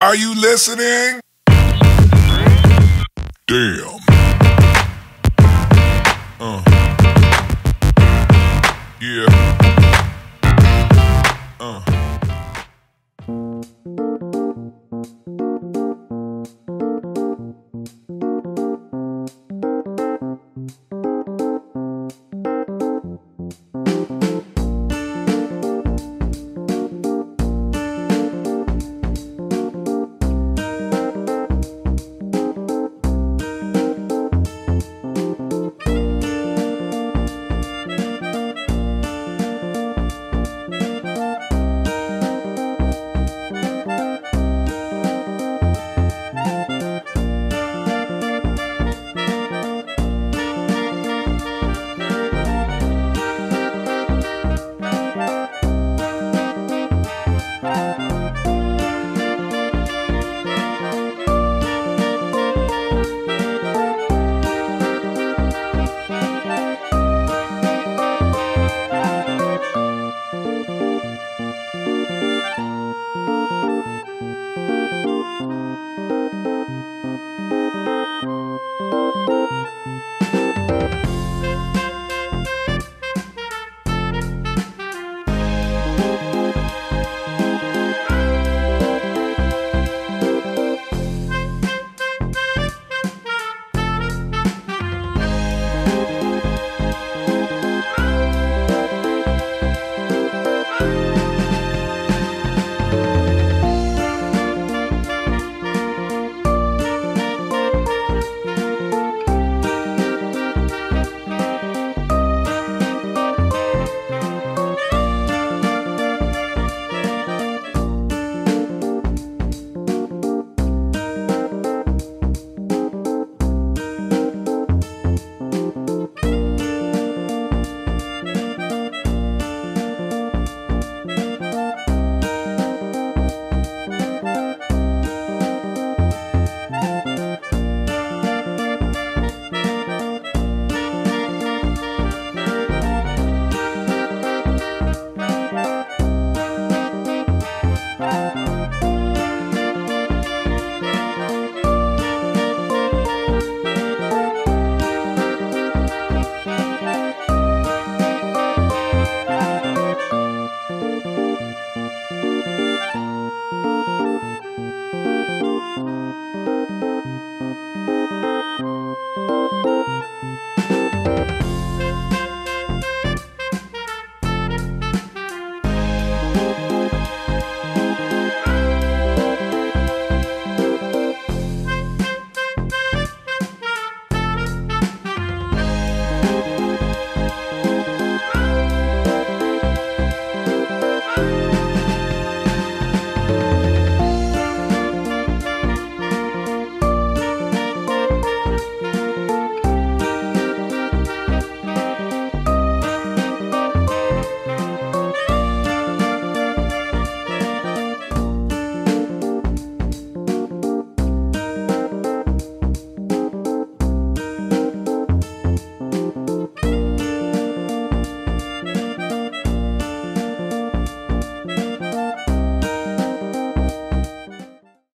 Are you listening? Damn. Yeah.